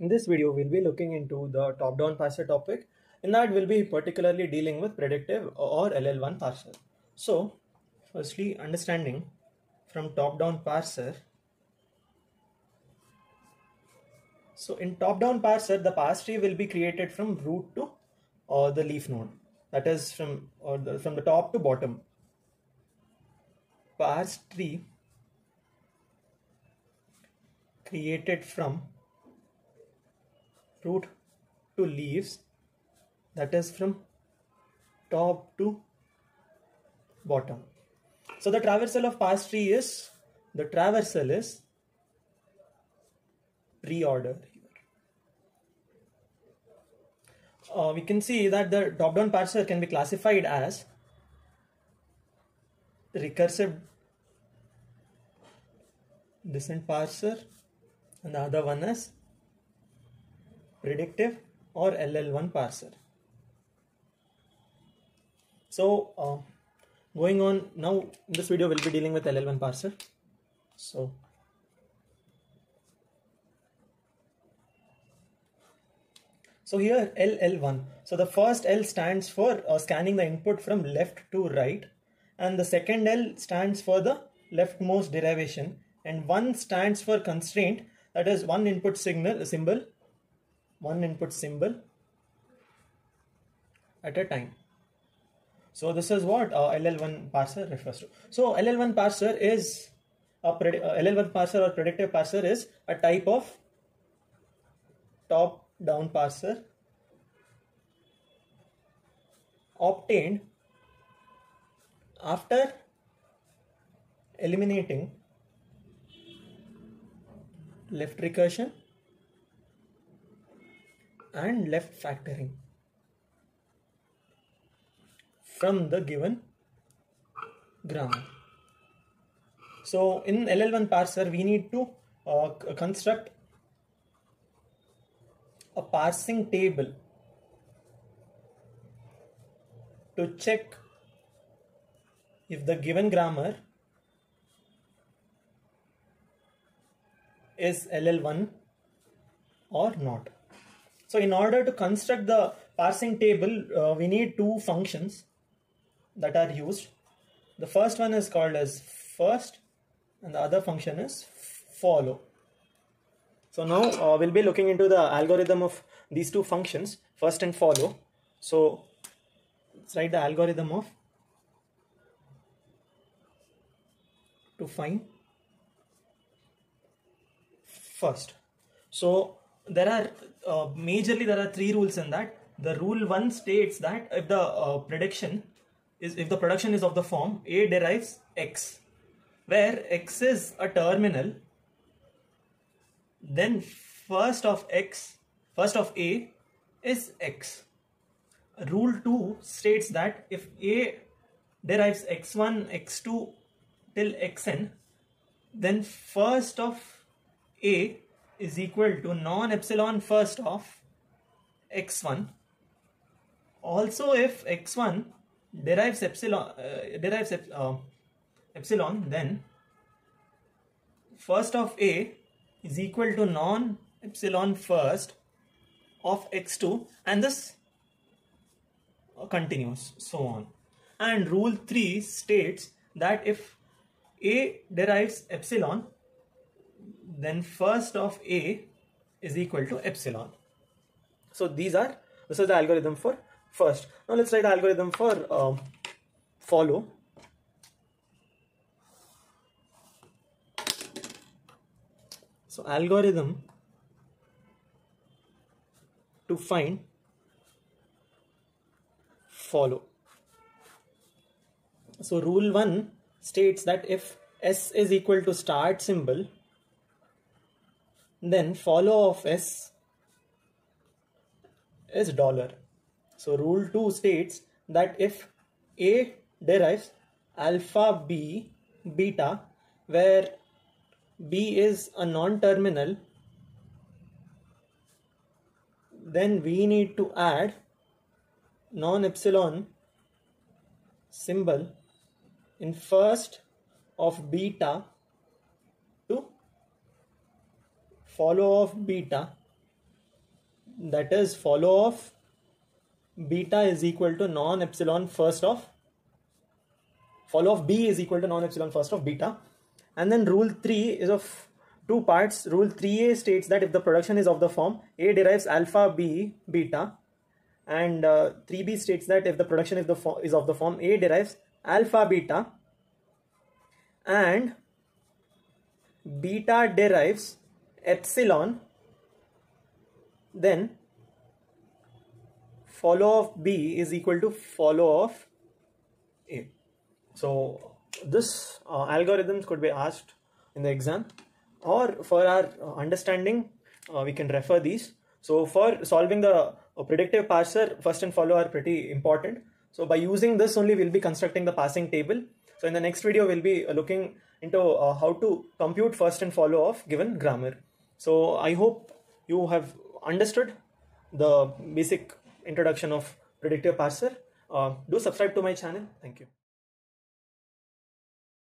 In this video, we'll be looking into the top-down partial topic. In that, we'll be particularly dealing with predictive or LL1 parser. So, firstly, understanding from top-down parser. So, in top-down parser, the parse tree will be created from root to the leaf node. That is from the top to bottom. Parse tree created from root to leaves, that is from top to bottom. So the traversal of parse tree is, the traversal is pre-order. We can see that the top-down parser can be classified as recursive descent parser, and the other one is predictive or LL1 parser. So going on now, in this video we'll be dealing with LL1 parser. So here LL1. So the first L stands for scanning the input from left to right, and the second L stands for the leftmost derivation, and one stands for constraint, that is one input symbol at a time. So this is what LL1 parser refers to. So LL1 parser is or predictive parser is a type of top-down parser obtained after eliminating left recursion and left factoring from the given grammar. So in LL1 parser, we need to construct a parsing table to check if the given grammar is LL1 or not. So in order to construct the parsing table, we need two functions that are used. The first one is called as FIRST and the other function is FOLLOW. So now we'll be looking into the algorithm of these two functions, FIRST and FOLLOW. So let's write the algorithm of to find FIRST. So there are majorly there are three rules in that. The rule one states that if the production is of the form A derives X, where X is a terminal, then first of A is X. Rule two states that if A derives X1, X2 till Xn, then first of A is equal to non-epsilon first of X1. Also, if X1 derives epsilon, then first of A is equal to non-epsilon first of X2, and this continues, so on. And rule 3 states that if A derives epsilon, then first of A is equal to epsilon. So this is the algorithm for FIRST. Now let's write the algorithm for FOLLOW. So algorithm to find FOLLOW. So rule 1 states that if S is equal to start symbol, then follow of S is $. So rule 2 states that if A derives alpha B beta, where B is a non-terminal, then we need to add non-epsilon symbol in first of beta to follow of beta that is follow of beta is equal to non-epsilon first of follow of B is equal to non-epsilon first of beta. And then rule 3 is of two parts. Rule 3a states that if the production is of the form A derives alpha B beta, and 3b states that if the production is of the form A derives alpha beta and beta derives epsilon, then follow of B is equal to follow of A. So this algorithms could be asked in the exam, or for our understanding we can refer these. So for solving the predictive parser, first and follow are pretty important. So by using this only we'll be constructing the passing table. So in the next video we'll be looking into how to compute first and follow of given grammar. So I hope you have understood the basic introduction of predictive parser. Do subscribe to my channel. Thank you.